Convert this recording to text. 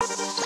You